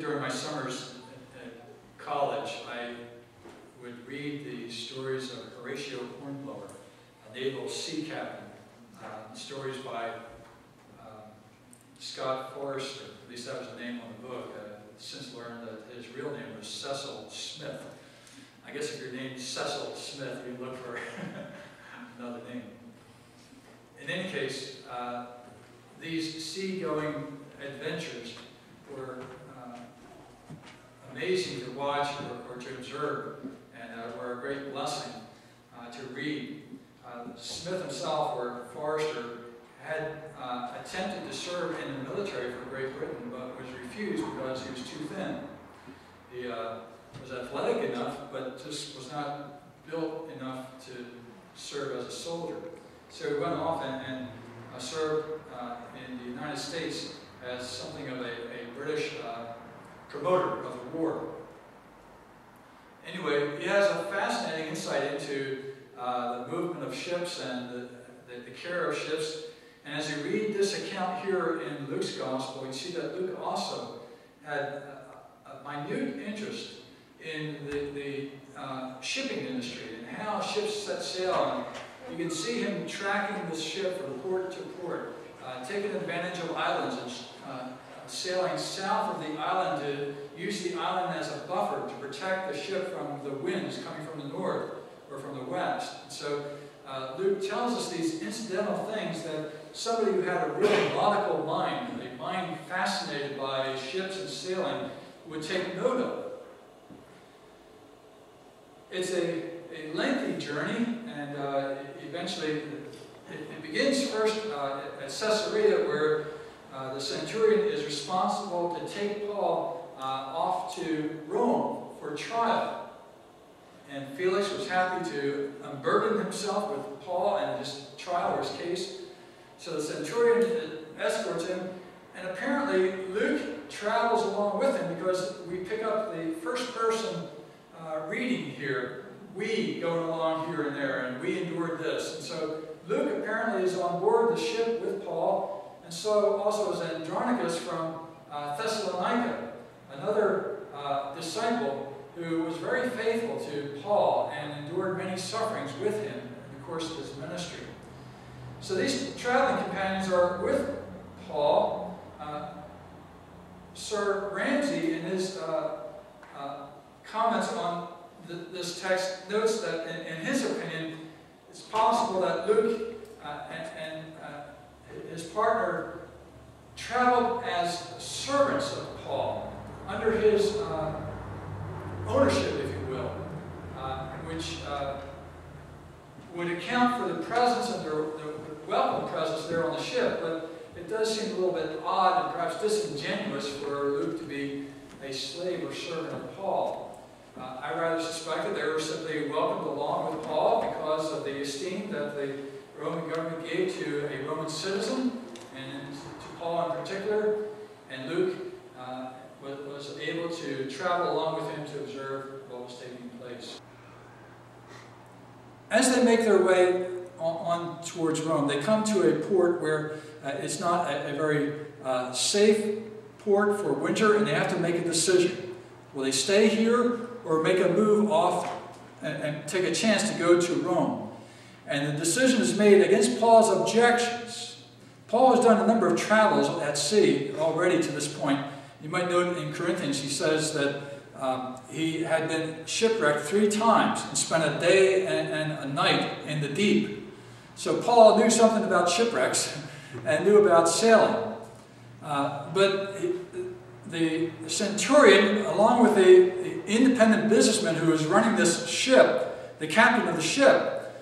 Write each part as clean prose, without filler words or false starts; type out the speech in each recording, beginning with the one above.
during my summers at college, I would read the stories of Horatio Hornblower, a naval sea captain, stories by Scott Forrester, at least that was the name on the book. Since learned that his real name was Cecil Smith. I guess if you're named Cecil Smith, you'd look for another name. In any case, these seagoing adventures were amazing to watch or to observe, and were a great blessing to read. Smith himself, or Forrester, had attempted to serve in the military for Great Britain, but was refused because he was too thin. He was athletic enough, but just was not built enough to serve as a soldier. So he went off and served in the United States as something of a British promoter of the war. Anyway, he has a fascinating insight into the movement of ships and the care of ships. And as you read this account here in Luke's Gospel, you see that Luke also had a minute interest in the shipping industry and how ships set sail. And you can see him tracking the ship from port to port, taking advantage of islands and sailing south of the island to use the island as a buffer to protect the ship from the winds coming from the north or from the west. And so Luke tells us these incidental things that somebody who had a really nautical mind, a mind fascinated by ships and sailing, would take note of. It's a lengthy journey, and eventually it begins first at Caesarea, where the centurion is responsible to take Paul off to Rome for trial. And Felix was happy to unburden himself with Paul and his trial or his case. So the centurion escorts him, and apparently Luke travels along with him, because we pick up the first person reading here, we going along here and there, and we endured this. And so Luke apparently is on board the ship with Paul, and so also is Andronicus from Thessalonica, another disciple who was very faithful to Paul and endured many sufferings with him in the course of his ministry. So these traveling companions are with Paul. Sir Ramsay, in his comments on this text, notes that, in his opinion, it's possible that Luke and his partner traveled as servants of Paul, under his ownership, if you will, which would account for the presence and the welcome presence there on the ship, but it does seem a little bit odd and perhaps disingenuous for Luke to be a slave or servant of Paul. I rather suspect that they were simply welcomed along with Paul because of the esteem that the Roman government gave to a Roman citizen, and to Paul in particular, and Luke was able to travel along with him to observe what was taking place. As they make their way on towards Rome, they come to a port where it's not a very safe port for winter, and they have to make a decision. Will they stay here or make a move off and take a chance to go to Rome? And the decision is made against Paul's objections. Paul has done a number of travels at sea already to this point. You might note in Corinthians he says that he had been shipwrecked 3 times and spent a day and a night in the deep. So Paul knew something about shipwrecks and knew about sailing. But the centurion, along with the independent businessman who was running this ship, the captain of the ship,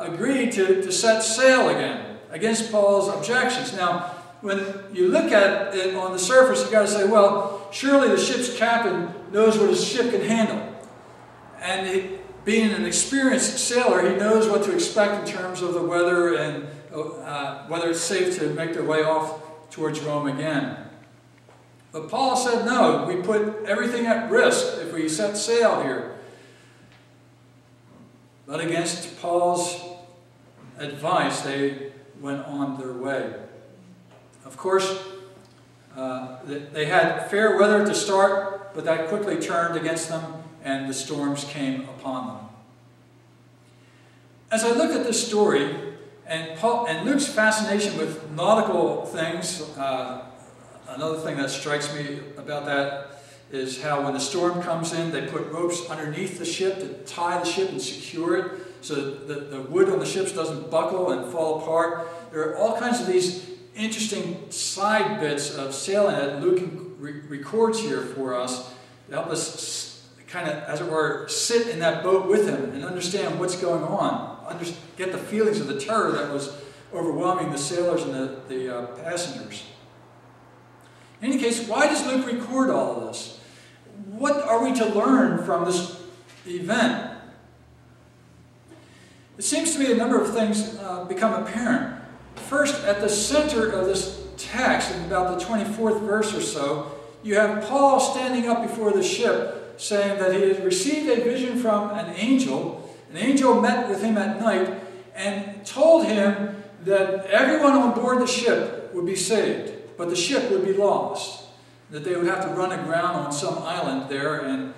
agreed to set sail again against Paul's objections. Now, when you look at it on the surface, you've got to say, well, surely the ship's captain knows what his ship can handle. And he, being an experienced sailor, he knows what to expect in terms of the weather and whether it's safe to make their way off towards Rome again. But Paul said, no, we put everything at risk if we set sail here. But against Paul's advice, they went on their way. Of course, They had fair weather to start, but that quickly turned against them, and the storms came upon them. As I looked at this story, and Luke's fascination with nautical things, another thing that strikes me about that is how when the storm comes in, they put ropes underneath the ship to tie the ship and secure it so that the wood on the ships doesn't buckle and fall apart. There are all kinds of these interesting side bits of sailing that Luke records here for us to help us kind of, as it were, sit in that boat with him and understand what's going on, get the feelings of the terror that was overwhelming the sailors and the passengers. In any case, why does Luke record all of this? What are we to learn from this event? It seems to me a number of things become apparent. First, at the center of this text, in about the 24th verse or so, you have Paul standing up before the ship, saying that he had received a vision from an angel. An angel met with him at night and told him that everyone on board the ship would be saved, but the ship would be lost, that they would have to run aground on some island there and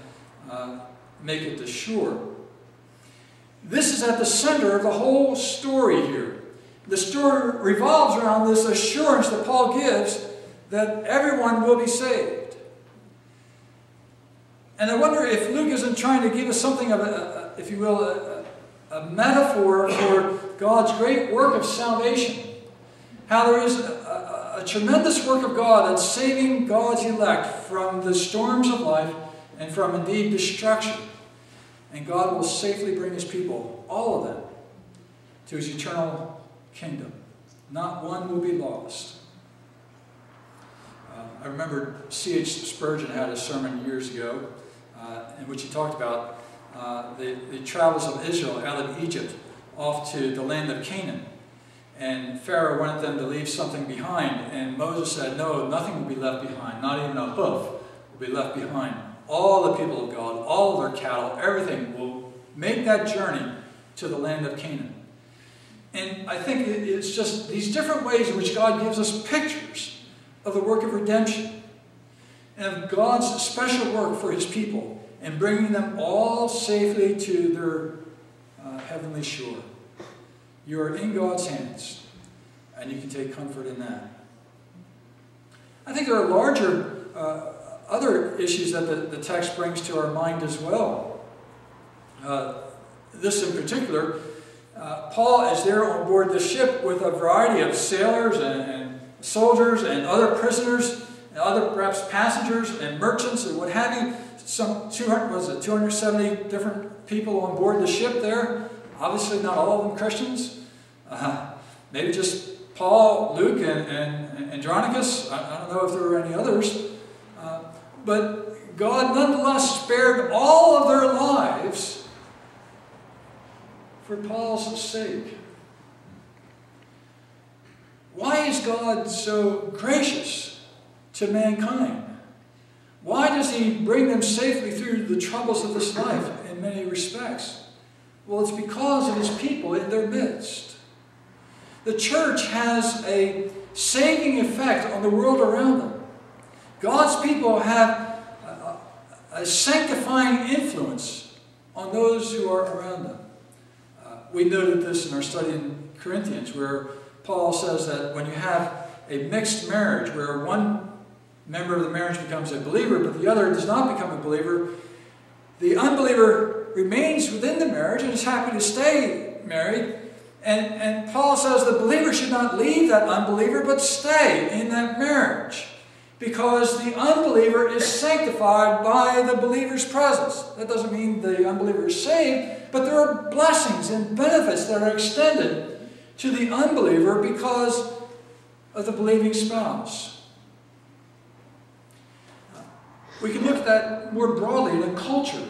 make it to shore. This is at the center of the whole story here. The story revolves around this assurance that Paul gives that everyone will be saved. And I wonder if Luke isn't trying to give us something of a, if you will, a metaphor for God's great work of salvation. How there is a tremendous work of God at saving God's elect from the storms of life and from indeed destruction. And God will safely bring his people, all of them, to his eternal kingdom. Not one will be lost. I remember C.H. Spurgeon had a sermon years ago in which he talked about the travels of Israel out of Egypt off to the land of Canaan. And Pharaoh wanted them to leave something behind. And Moses said, no, nothing will be left behind. Not even a hoof will be left behind. All the people of God, all of their cattle, everything will make that journey to the land of Canaan. And I think it's just these different ways in which God gives us pictures of the work of redemption and of God's special work for his people and bringing them all safely to their heavenly shore. You are in God's hands, and you can take comfort in that. I think there are larger other issues that the text brings to our mind as well. This in particular, Paul is there on board the ship with a variety of sailors and soldiers and other prisoners and other perhaps passengers and merchants and what have you. Some 270 different people on board the ship there. Obviously, not all of them Christians. Maybe just Paul, Luke, and Andronicus. I don't know if there were any others. But God nonetheless spared all of their lives for Paul's sake. Why is God so gracious to mankind? Why does he bring them safely through the troubles of this life in many respects? Well, it's because of his people in their midst. The church has a saving effect on the world around them. God's people have a sanctifying influence on those who are around them. We noted this in our study in Corinthians, where Paul says that when you have a mixed marriage, where one member of the marriage becomes a believer, but the other does not become a believer, the unbeliever remains within the marriage and is happy to stay married. And Paul says the believer should not leave that unbeliever, but stay in that marriage, because the unbeliever is sanctified by the believer's presence. That doesn't mean the unbeliever is saved, but there are blessings and benefits that are extended to the unbeliever because of the believing spouse. We can look at that more broadly in a culture.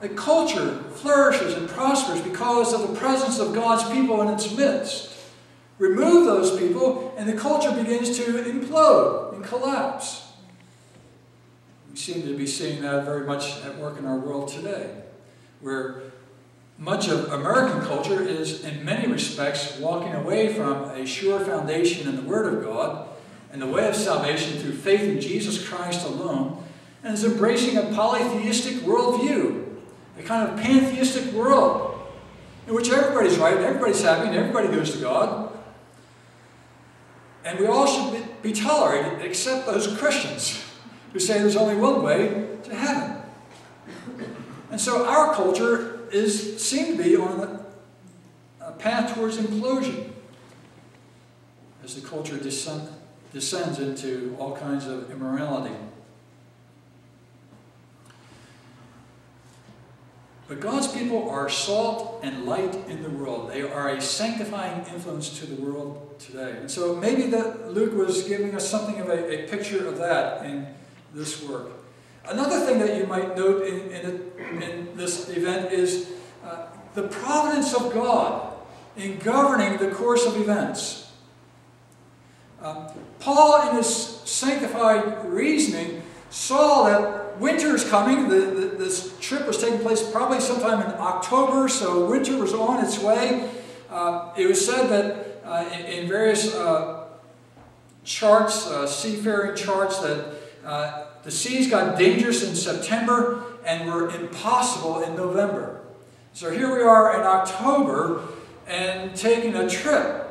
The culture flourishes and prospers because of the presence of God's people in its midst. Remove those people, and the culture begins to implode and collapse. We seem to be seeing that very much at work in our world today, where much of American culture is, in many respects, walking away from a sure foundation in the Word of God and the way of salvation through faith in Jesus Christ alone, and is embracing a polytheistic worldview, a kind of pantheistic world in which everybody's right, and everybody's happy, and everybody goes to God. And we all should be tolerated except those Christians who say there's only one way to heaven. And so our culture is seemed to be on a path towards implosion as the culture descends into all kinds of immorality. But God's people are salt and light in the world. They are a sanctifying influence to the world today. And so maybe that Luke was giving us something of a picture of that in this work. Another thing that you might note in this event is the providence of God in governing the course of events. Paul, in his sanctified reasoning, saw that winter is coming. This trip was taking place probably sometime in October, so winter was on its way. It was said that in various charts, seafaring charts, that the seas got dangerous in September and were impossible in November. So here we are in October and taking a trip.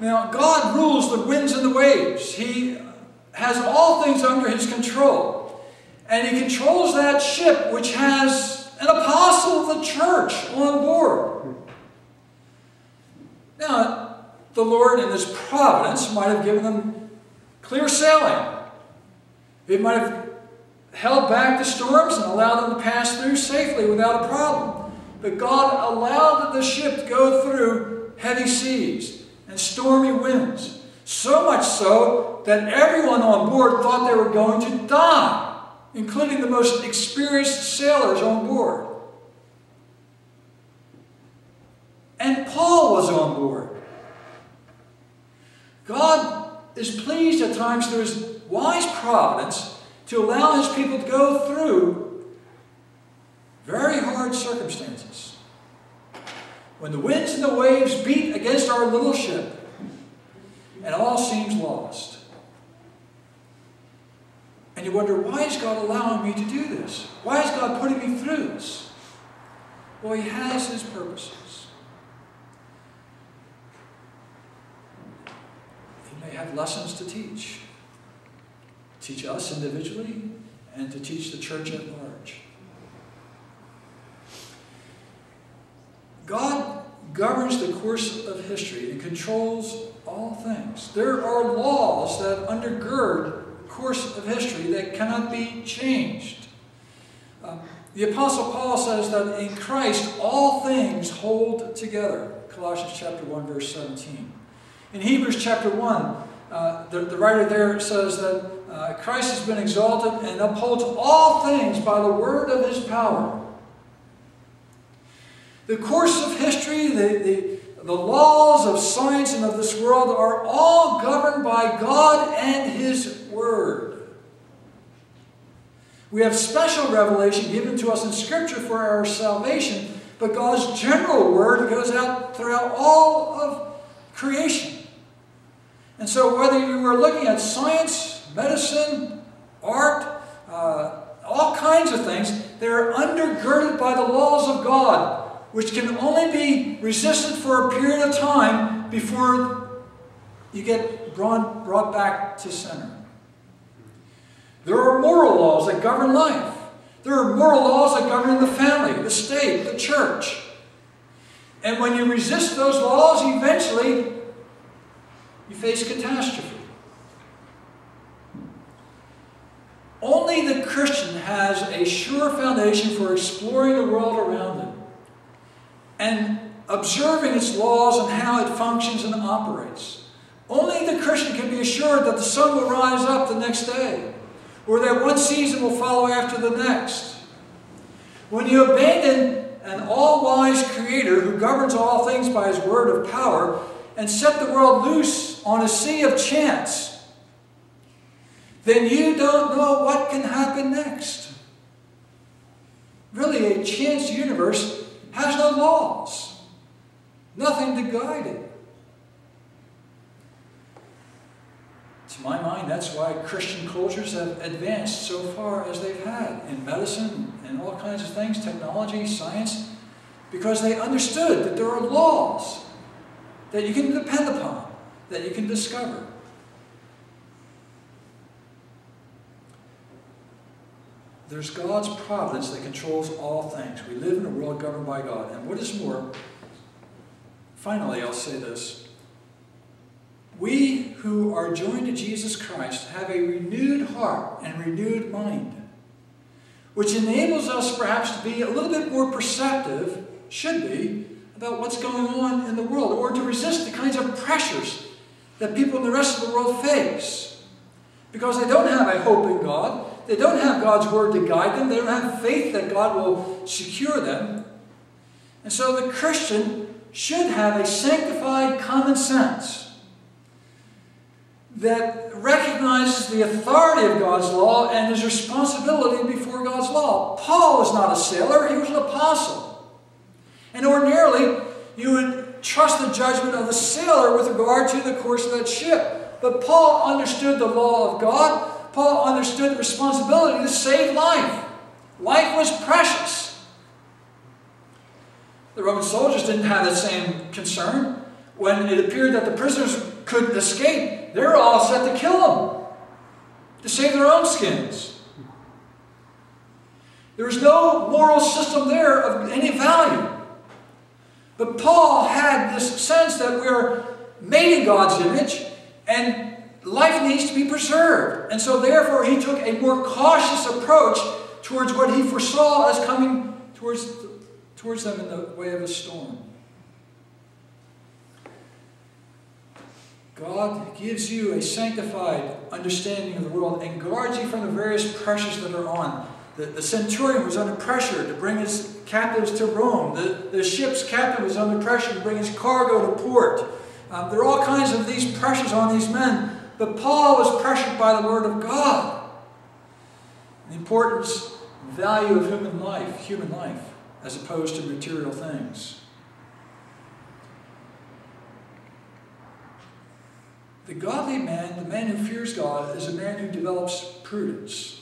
Now, God rules the winds and the waves. He has all things under his control. And he controls that ship, which has an apostle of the church on board. Now, the Lord in his providence might have given them clear sailing. He might have held back the storms and allowed them to pass through safely without a problem. But God allowed the ship to go through heavy seas and stormy winds. So much so that everyone on board thought they were going to die, including the most experienced sailors on board. And Paul was on board. God is pleased at times through his wise providence to allow his people to go through very hard circumstances. When the winds and the waves beat against our little ship, and all seems lost. And you wonder, why is God allowing me to do this? Why is God putting me through this? Well, he has his purposes. He may have lessons to teach. Teach us individually and to teach the church at large. God governs the course of history and controls all things. There are laws that undergird the course of history that cannot be changed. The Apostle Paul says that in Christ all things hold together. Colossians chapter 1, verse 17. In Hebrews chapter 1, the writer there says that Christ has been exalted and upholds all things by the word of his power. The course of history, the laws of science and of this world are all governed by God and his word. We have special revelation given to us in Scripture for our salvation, but God's general word goes out throughout all of creation. And so whether you are looking at science, medicine, art, all kinds of things, they are undergirded by the laws of God, which can only be resisted for a period of time before you get brought back to center. There are moral laws that govern life. There are moral laws that govern the family, the state, the church. And when you resist those laws, eventually you face catastrophe. Only the Christian has a sure foundation for exploring the world around him and observing its laws and how it functions and operates. Only the Christian can be assured that the sun will rise up the next day, or that one season will follow after the next. When you abandon an all-wise creator who governs all things by his word of power and set the world loose on a sea of chance, then you don't know what can happen next. Really, a chance universe has no laws, nothing to guide it. To my mind, that's why Christian cultures have advanced so far as they've had in medicine and all kinds of things, technology, science, because they understood that there are laws that you can depend upon, that you can discover. There's God's providence that controls all things. We live in a world governed by God. And what is more, finally, I'll say this. We who are joined to Jesus Christ have a renewed heart and renewed mind, which enables us perhaps to be a little bit more perceptive, should be, about what's going on in the world, or to resist the kinds of pressures that people in the rest of the world face. Because they don't have a hope in God. They don't have God's word to guide them. They don't have faith that God will secure them. And so the Christian should have a sanctified common sense that recognizes the authority of God's law and his responsibility before God's law. Paul was not a sailor. He was an apostle. And ordinarily, you would trust the judgment of the sailor with regard to the course of that ship. But Paul understood the law of God. Paul understood the responsibility to save life. Life was precious. The Roman soldiers didn't have the same concern. When it appeared that the prisoners couldn't escape, they were all set to kill them, to save their own skins. There was no moral system there of any value. But Paul had this sense that we're made in God's image, and life needs to be preserved. And so therefore he took a more cautious approach towards what he foresaw as coming towards them in the way of a storm. God gives you a sanctified understanding of the world and guards you from the various pressures that are on. The centurion was under pressure to bring his captives to Rome. The ship's captain was under pressure to bring his cargo to port. There are all kinds of these pressures on these men. But Paul was pressured by the Word of God. The importance and value of human life, as opposed to material things. The godly man, the man who fears God, is a man who develops prudence,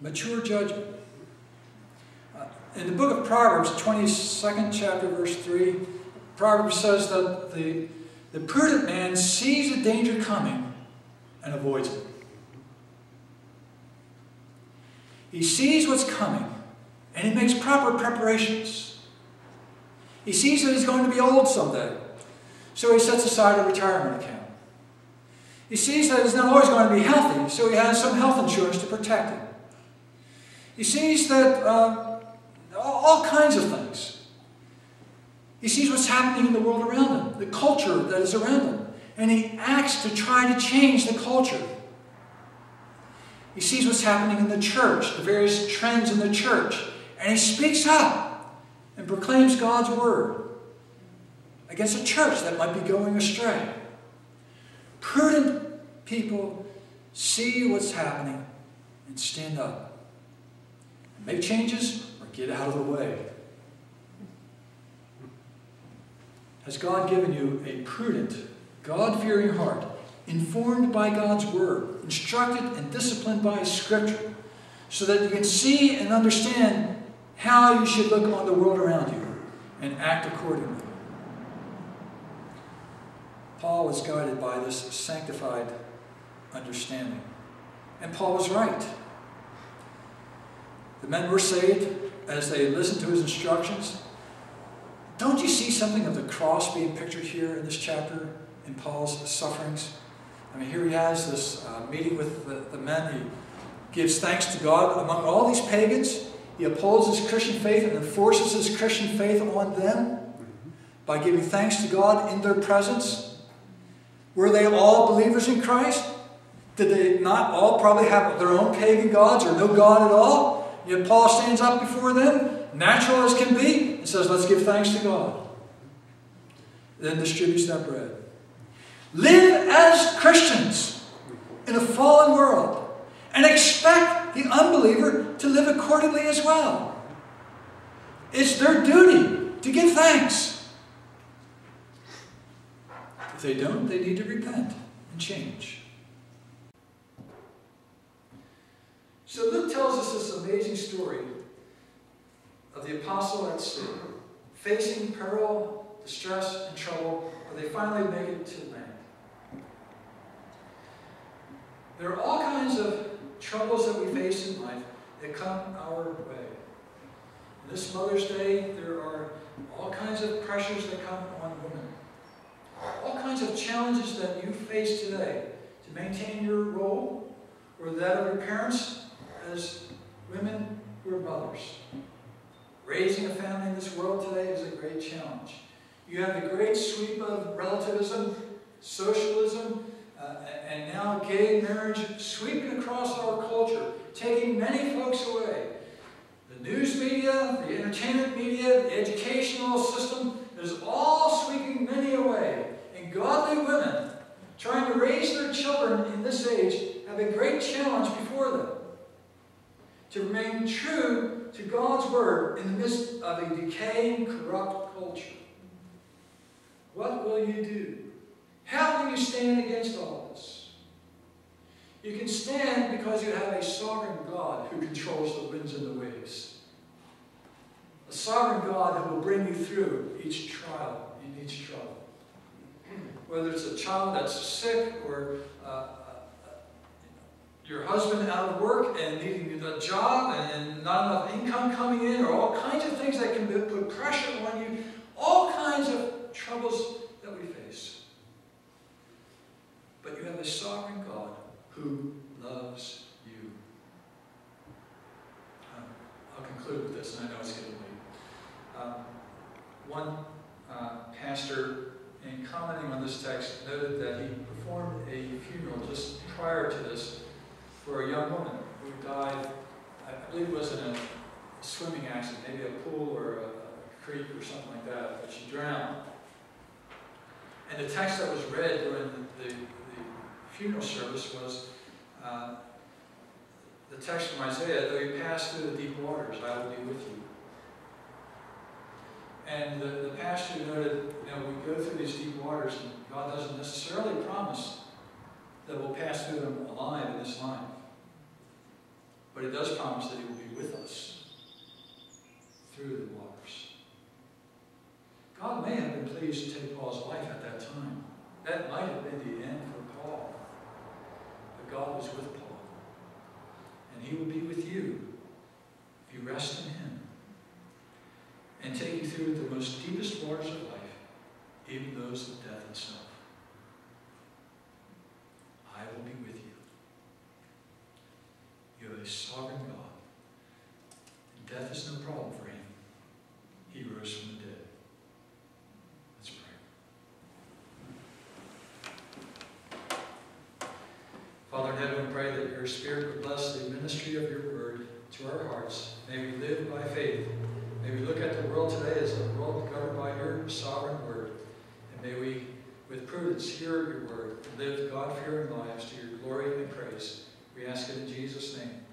mature judgment. In the book of Proverbs, 22nd chapter, verse 3, Proverbs says that the prudent man sees a danger coming and avoids it. He sees what's coming and he makes proper preparations. He sees that he's going to be old someday, so he sets aside a retirement account. He sees that he's not always going to be healthy, so he has some health insurance to protect him. He sees that all kinds of things. He sees what's happening in the world around him, the culture that is around him, and he acts to try to change the culture. He sees what's happening in the church, the various trends in the church, and he speaks up and proclaims God's word against a church that might be going astray. Prudent people see what's happening and stand up, make changes, or get out of the way. Has God given you a prudent, God-fearing heart, informed by God's Word, instructed and disciplined by Scripture, so that you can see and understand how you should look on the world around you and act accordingly? Paul was guided by this sanctified understanding. And Paul was right. The men were saved as they listened to his instructions. Don't you see something of the cross being pictured here in this chapter, in Paul's sufferings? I mean, here he has this meeting with the men. He gives thanks to God among all these pagans. He upholds his Christian faith and enforces his Christian faith on them by giving thanks to God in their presence. Were they all believers in Christ? Did they not all probably have their own pagan gods or no God at all? Yet Paul stands up before them, natural as can be, and says, let's give thanks to God. Then distributes that bread. Live as Christians in a fallen world and expect the unbeliever to live accordingly as well. It's their duty to give thanks. If they don't, they need to repent and change. So Luke tells us this amazing story of the apostle at sea, facing peril, distress, and trouble, but they finally make it to land. There are all kinds of troubles that we face in life that come our way. And this Mother's Day, there are all kinds of pressures that come on women. All kinds of challenges that you face today to maintain your role or that of your parents as women who are mothers. Raising a family in this world today is a great challenge. You have the great sweep of relativism, socialism, and now gay marriage sweeping across our culture, taking many folks away. The news media, the entertainment media, the educational system is all sweeping many away. And godly women trying to raise their children in this age have a great challenge before them. To remain true to God's word in the midst of a decaying, corrupt culture. What will you do? How can you stand against all this? You can stand because you have a sovereign God who controls the winds and the waves. A sovereign God who will bring you through each trial and each trouble. Whether it's a child that's sick or your husband out of work and needing a job and not enough income coming in, or all kinds of things that can put pressure on you, all kinds of troubles that we face. But you have a sovereign God who loves you. I'll conclude with this, and I know it's getting late. One pastor, in commenting on this text, noted that he performed a funeral just prior to this for a young woman who died, I believe it was in a swimming accident, maybe a pool or a creek or something like that, but she drowned. And the text that was read during the funeral service was the text from Isaiah, "Though you pass through the deep waters, I will be with you." And the pastor noted, you know, we go through these deep waters and God doesn't necessarily promise that we'll pass through them alive in this life. But he does promise that he will be with us through the waters. God may have been pleased to take Paul's life at that time. That might have been the end for Paul. But God was with Paul. And he will be with you if you rest in him and take you through the most deepest waters of life, even those of death itself. I will be with you. You have a sovereign God, and death is no problem for him. He rose from the dead. Let's pray. Father in heaven, we pray that your Spirit would bless the ministry of your word to our hearts. May we live by faith. May we look at the world today as a world governed by your sovereign word. And may we, with prudence, hear your word and live God-fearing lives to your glory and praise. We ask it in Jesus' name.